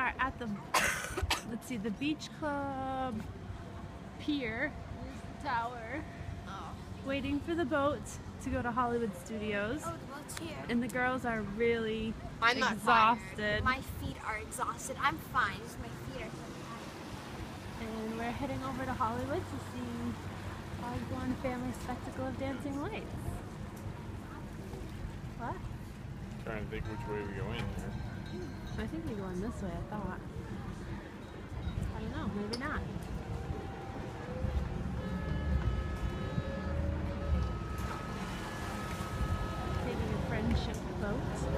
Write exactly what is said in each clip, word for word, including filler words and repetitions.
are at the, let's see, the Beach Club Pier. There's the tower. Oh. Waiting for the boat to go to Hollywood Studios. Oh, the boat's here. And the girls are really I'm exhausted. Not My feet are exhausted. I'm fine. Just my feet are tired. And we're heading over to Hollywood to see Osborne Family Spectacle of Dancing Lights. What? I'm trying to think which way we go in here. I think we go in this way, I thought. I don't know, maybe not. Taking a friendship boat.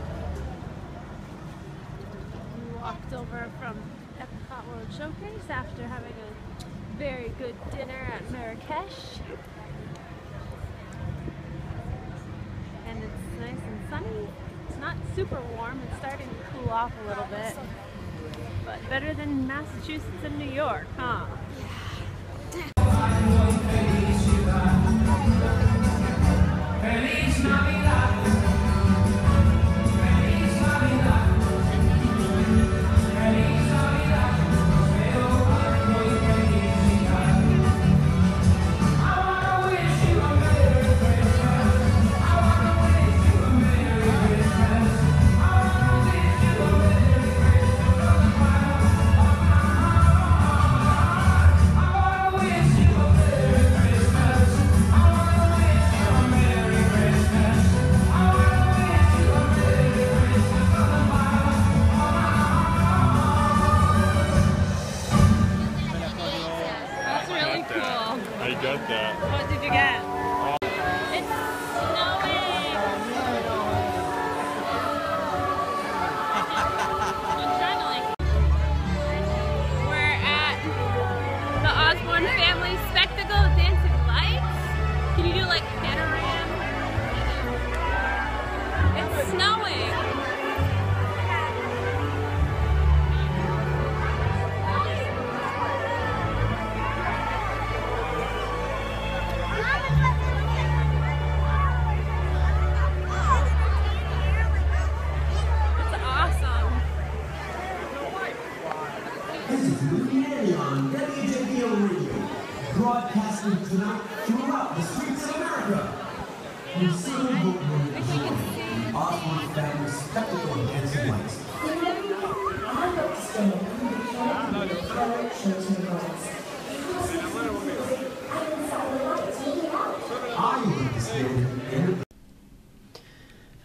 We walked over from Epcot World Showcase after having a very good dinner at Marrakesh. And it's nice and sunny. It's not super warm, it's starting to cool off a little bit. But better than Massachusetts and New York, huh?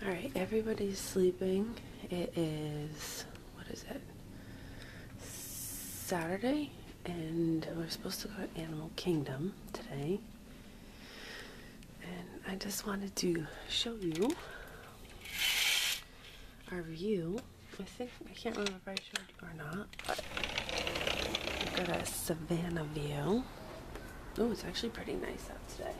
Alright, everybody's sleeping. It is, what is it? Saturday, and we're supposed to go to Animal Kingdom today. And I just wanted to show you our view. I think, I can't remember if I showed you or not, but we've got a Savannah view. Oh, it's actually pretty nice out today.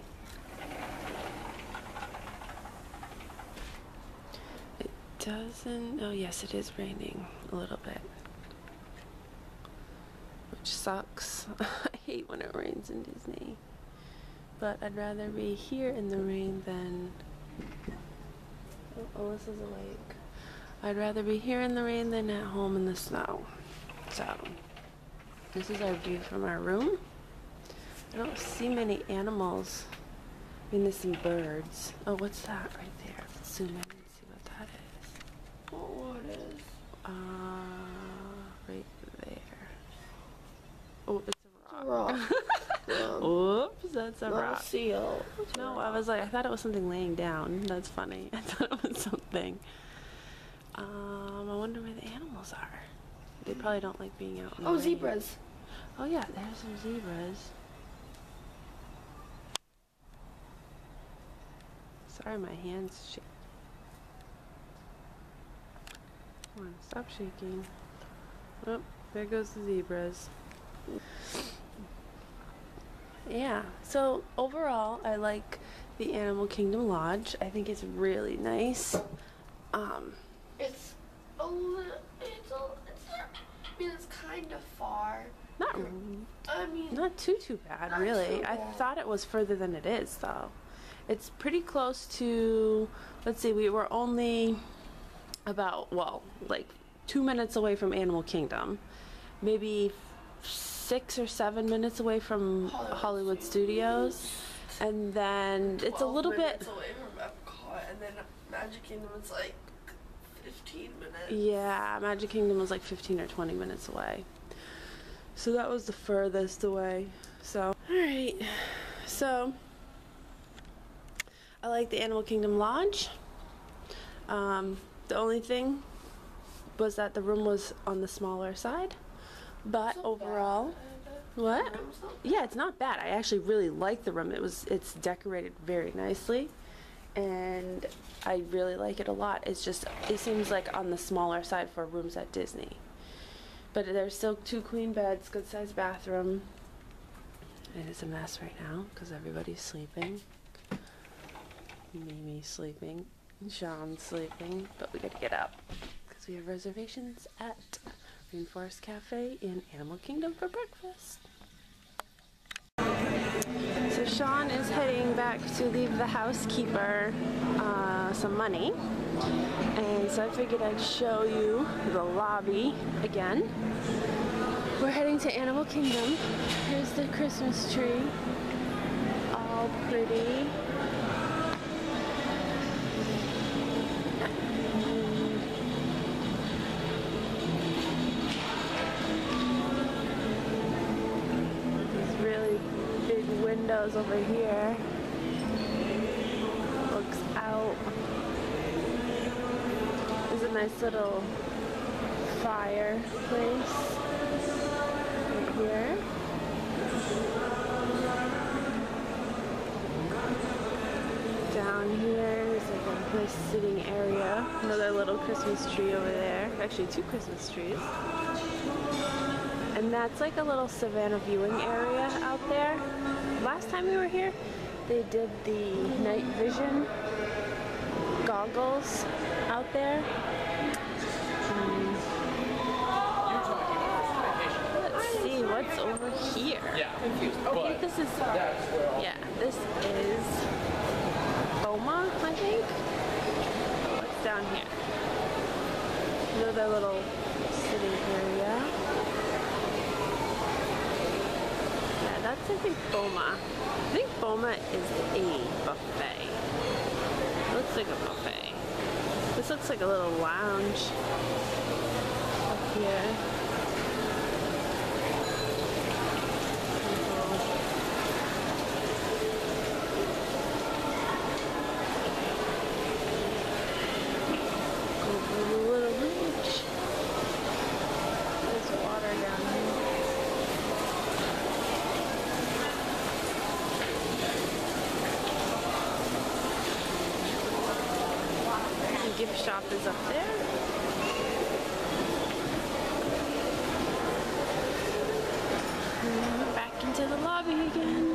It doesn't, oh yes, it is raining a little bit, which sucks. I hate when it rains in Disney, but I'd rather be here in the rain than, oh, Alyssa's awake. I'd rather be here in the rain than at home in the snow. So, this is our view from our room. I don't see many animals. I mean, there's some birds. Oh, what's that right there? Let's zoom in and see what that is. Oh, what is? Uh, right there. Oh, it's a rock. It's a rock. Oops, that's a Not rock. A seal. No, I was like, I thought it was something laying down. That's funny. I thought it was something. Um, I wonder where the animals are. They probably don't like being out in the rain. Oh, zebras. Oh yeah, there's some zebras. Sorry, my hand's shaking. Come on, stop shaking. Oh, there goes the zebras. Yeah, so overall, I like the Animal Kingdom Lodge. I think it's really nice. Um... It's a little, it's, a, it's not, I mean, it's kind of far. Not, I mean, not too, too bad, really. Too bad. I thought it was further than it is, though. It's pretty close to, let's see, we were only about, well, like two minutes away from Animal Kingdom, maybe six or seven minutes away from Hollywood, Hollywood Studios. Studios, and then it's a little bit away from Epcot, and then Magic Kingdom is like fifteen minutes. Yeah, Magic Kingdom was like fifteen or twenty minutes away. So that was the furthest away. So, alright. So, I like the Animal Kingdom Lodge. Um, the only thing was that the room was on the smaller side. But it's overall, bad. What? Yeah, it's not bad. I actually really like the room. It was, it's decorated very nicely. And I really like it a lot. It's just, it seems like on the smaller side for rooms at Disney. But there's still two queen beds, good sized bathroom. It is a mess right now because everybody's sleeping. Mimi's sleeping, Sean's sleeping, but we gotta get up because we have reservations at Rainforest Cafe in Animal Kingdom for breakfast. So Sean is heading back to leave the housekeeper uh, some money, and so I figured I'd show you the lobby again. We're heading to Animal Kingdom. Here's the Christmas tree, all pretty. Windows over here, looks out. There's a nice little fireplace right here. Down here is like a nice sitting area. Another little Christmas tree over there. Actually, two Christmas trees. And that's like a little Savannah viewing area out there. Last time we were here, they did the night vision goggles out there. Um, let's see what's over here. Yeah, confused. I think this is, yeah, this is Boma, I think. What's down here? Another little sitting area. That's, I think, Boma. I think Boma is a buffet. Looks like a buffet. This looks like a little lounge up here. Gift shop is up there. And we're back into the lobby again.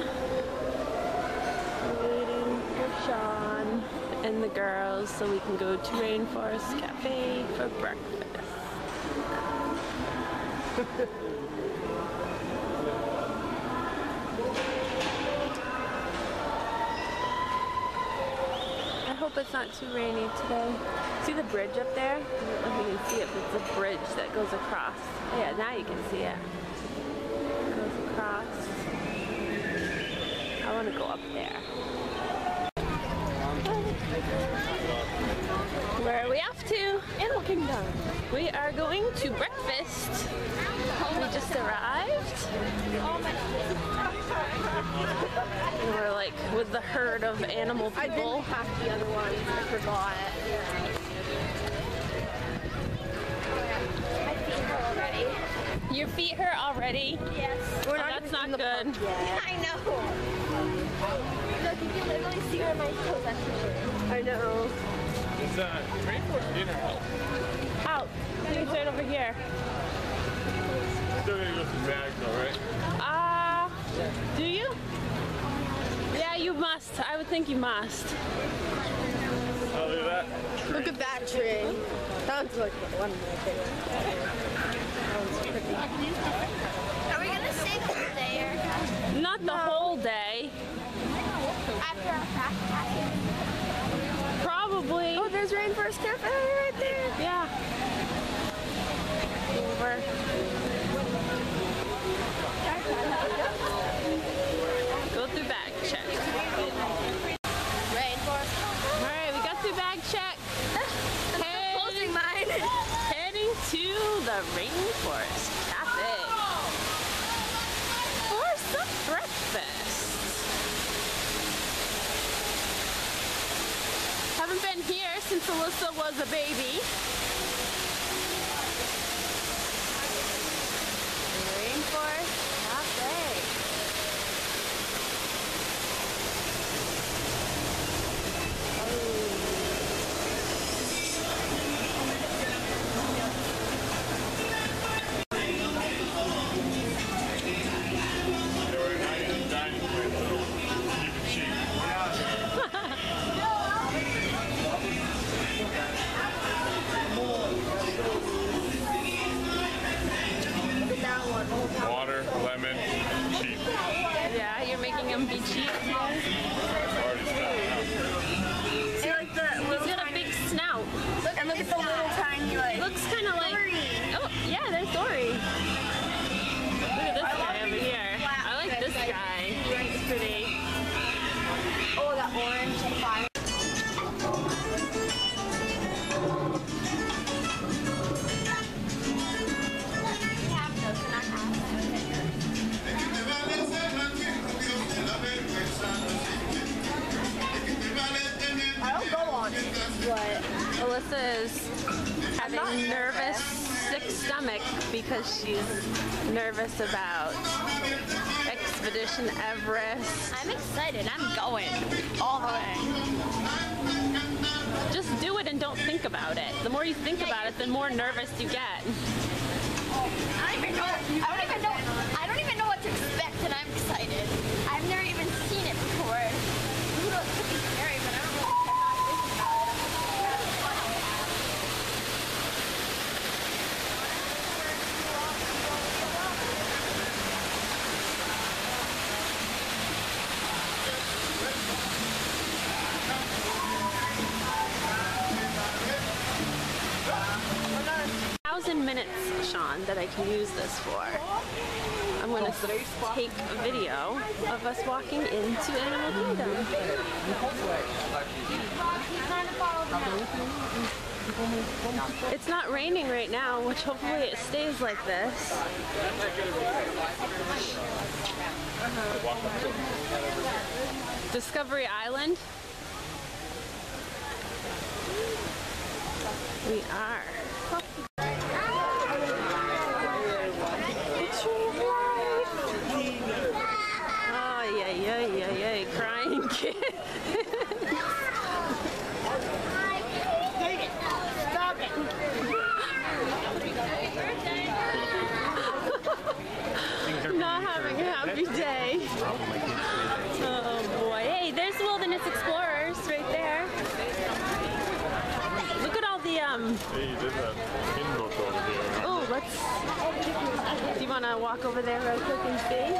We're waiting for Sean and the girls so we can go to Rainforest Cafe for breakfast. But it's not too rainy today. See the bridge up there? I don't know if you can see it, but it's a bridge that goes across. Oh, yeah, now you can see it. It goes across. I want to go up there. Where are we off to? Animal Kingdom. We are going to breakfast. We just arrived. And we're like with the herd of animal people. I didn't have the other ones. I forgot. My feet hurt already. Your feet hurt already? Yes. We're oh, not that's not good. I know. Look, you can literally see where my toes are. I know. It's uh, Rainforest dinner out. Out. You can turn over here. Still gonna go through bags, alright? Ah, uh, do you? Yeah, you must. I would think you must. Oh, look at that tree. Look at that tree. That one's like one of my favorites. That one's pretty. Are we gonna stay the whole day, Erica? Not the no. whole day. After our practice. Probably. Oh, there's Rainforest Cafe right there. Yeah. since Alyssa was a baby. Rainforest because she's nervous about Expedition Everest. I'm excited. I'm going all the way. Just do it and don't think about it. The more you think about it, the more nervous you get. I don't even know. I don't even know. I don't even know what to expect, and I'm excited. I've never even seen it before. It's gonna be scary, but I don't know. Thousand minutes, Sean, that I can use this for. I'm going to take a video of us walking into Animal Kingdom. It's not raining right now, which hopefully it stays like this. Discovery Island. We are. It's your life. Oh, yeah, yeah, yeah, yeah. Crying kid. Stop it. Not having a happy day. Oh, boy. Hey, there's Wilderness Explorers right there. Look at all the, um... Hey, there's a pinbook over here. Oh, let's... Do you want to walk over there real quick and see?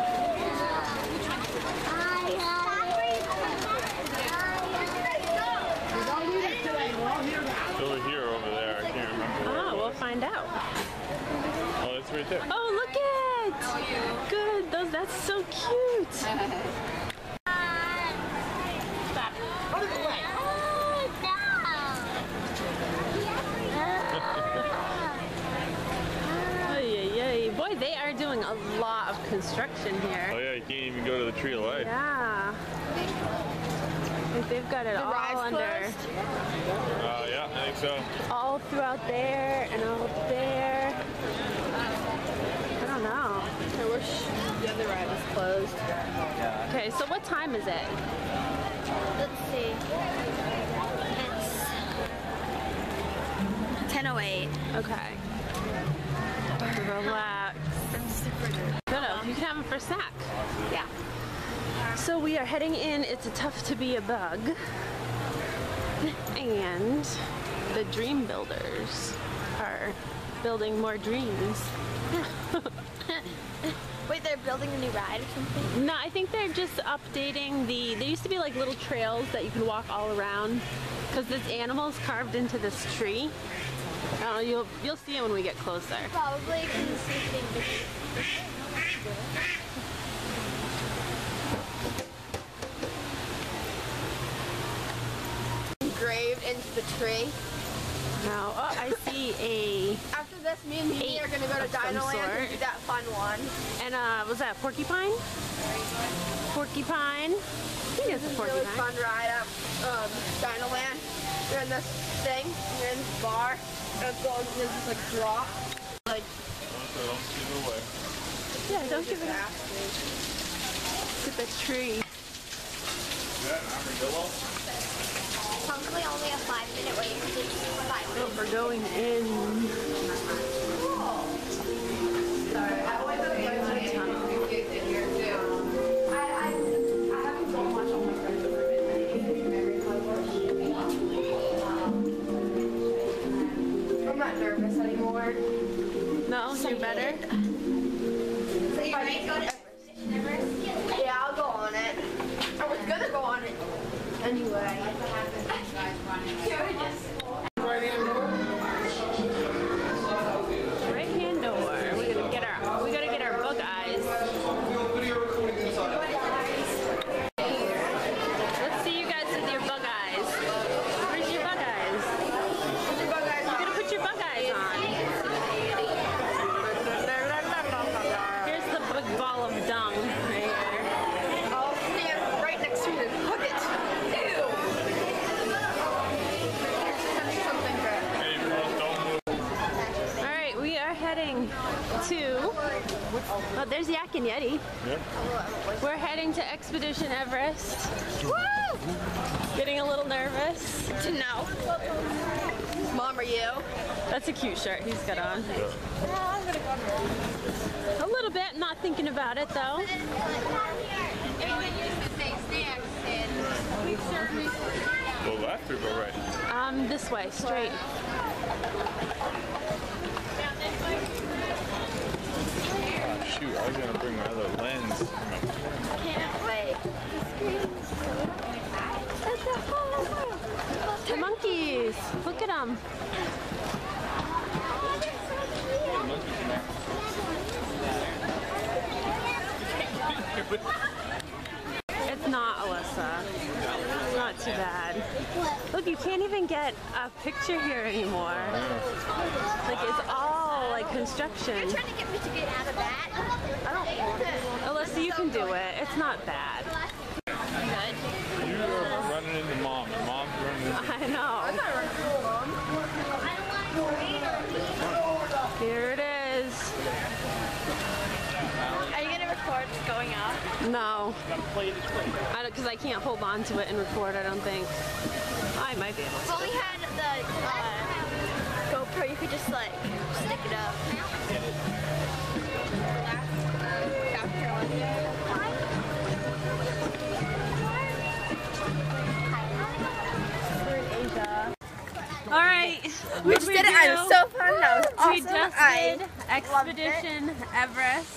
It's over here, over there. I can't remember. Oh, ah, we'll find out. Oh, it's right there. Oh, look it! How are you? Good. Those, that's so cute. Stop. Out of the way. Boy, they are doing a lot of construction here. Oh yeah, you can't even go to the Tree of Life. Yeah. They've got it the all under. Uh, yeah, I think so. All throughout there and all there. I don't know. I wish the other ride was closed. Okay, so what time is it? Let's see. It's ten oh eight. Okay. Relax. Good. You can have it for a snack. Yeah. So we are heading in. It's a tough to be a bug. And the dream builders are building more dreams. Wait, they're building a new ride or something? No, I think they're just updating the... There used to be like little trails that you could walk all around because this animal's carved into this tree. I don't know, you'll, you'll see it when we get closer. Probably can see things engraved into the tree. No, oh, I see a... After this, this. Me and Mimi are gonna go to Dinoland and do that fun one. And uh, was that porcupine? Porcupine. I think it's a porcupine. Really fun ride up um, Dinoland. You're in this thing. You're in this bar. And it's going. There's this like drop. Like. So don't give it away. Yeah, don't give it away. Look at the tree. Is that an armadillo? Probably only a five minute wait. Five minutes. We're going in. Cool. Sorry, I wasn't expecting to get in here too. I, I, I haven't so much on my friends over it. I think I'm not nervous anymore. No, so you're better. So you might go to Expedition Everest? Yeah, I'll go on it. I was gonna go on it anyway. Right hand door. We gotta get our we gotta get our book eyes. Let's see you guys with your bug eyes. Where's your bug eyes? You're gonna put your bug eyes on. Here's the big ball of dung right there. Heading to, oh, there's Yak and Yeti. Yep. We're heading to Expedition Everest. Woo! Getting a little nervous. To know. Mom, are you? That's a cute shirt he's got on. Yeah. A little bit, not thinking about it though. Go left or go right? Um, this way, straight. Oh, shoot, I was gonna bring my other lens. I can't wait. The monkeys! Look at them. It's not Alyssa. It's not too bad. Look, you can't even get a picture here anymore. Like, it's all like construction. You're trying to get me to get out of that. I don't want it. Alyssa, you can do it. It's not bad. Good. You are running into mom. Mom's running into mom. I know. I'm not running into mom. I don't want to wait on you. Here it is. Are you going to record what's going out? No. I don't, because I can't hold on to it and record, I don't think. I might be able to. Well, we had the uh, GoPro. You could just like... stick it up. All right. We just did it. I was so fun. That was awesome. We just did Expedition Everest,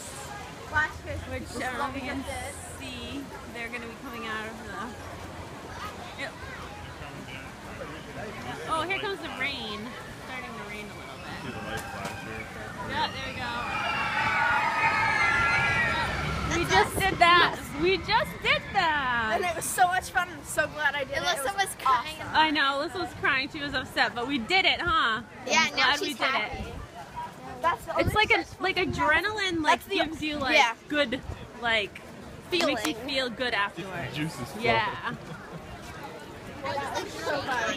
which um, we can see they're going to be coming out of the... Yep. Oh, here comes the rain. Yeah, there we go. We just did that. We just did that. And it was so much fun. I'm so glad I did it. Alyssa was, was crying. Awesome. I know. Alyssa was crying. She was upset, but we did it, huh? Yeah, I'm now glad she's we did happy. It. That's the only it's like a like adrenaline like the, gives you like yeah. good like feeling. Makes you feel good afterwards. Juices flow. Yeah.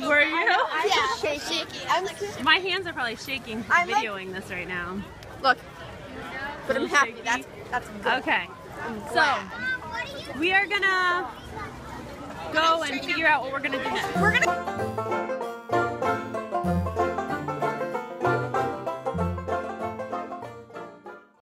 Were you? I'm just yeah. shaking. I'm like, my hands are probably shaking from I'm videoing like, this right now. Look. But I'm happy. Shaky. That's that's good. Okay. So we are gonna go and figure out what we're gonna do next. We're gonna